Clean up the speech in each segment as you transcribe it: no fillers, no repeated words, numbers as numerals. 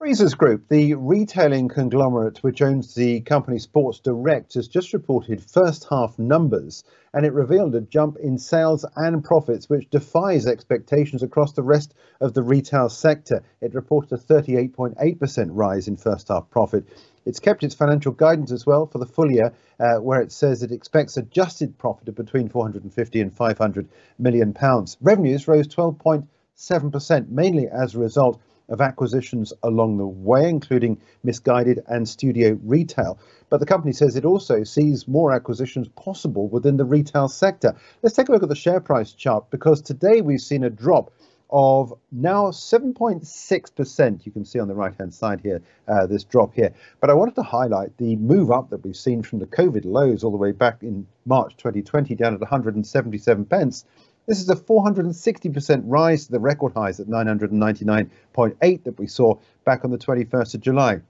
Frasers Group, the retailing conglomerate which owns the company Sports Direct, has just reported first half numbers, and it revealed a jump in sales and profits which defies expectations across the rest of the retail sector. It reported a 38.8% rise in first half profit. It's kept its financial guidance as well for the full year, where it says it expects adjusted profit of between £450 and £500 million. Revenues rose 12.7%, mainly as a result of acquisitions along the way, including Misguided and Studio Retail. But the company says it also sees more acquisitions possible within the retail sector. Let's take a look at the share price chart, because today we've seen a drop of now 7.6%. You can see on the right-hand side here, this drop here. But I wanted to highlight the move up that we've seen from the COVID lows all the way back in March 2020 down at 177 pence. This is a 460% rise to the record highs at 999.8 that we saw back on the 21st of July.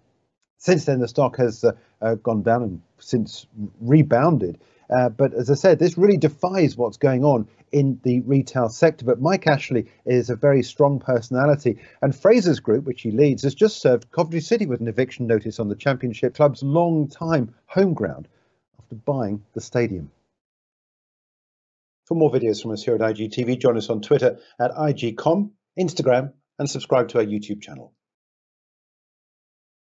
Since then, the stock has gone down and since rebounded. But as I said, this really defies what's going on in the retail sector. But Mike Ashley is a very strong personality, and Frasers Group, which he leads, has just served Coventry City with an eviction notice on the Championship club's long-time home ground after buying the stadium. For more videos from us here at IGTV, join us on Twitter at IGcom, Instagram, and subscribe to our YouTube channel.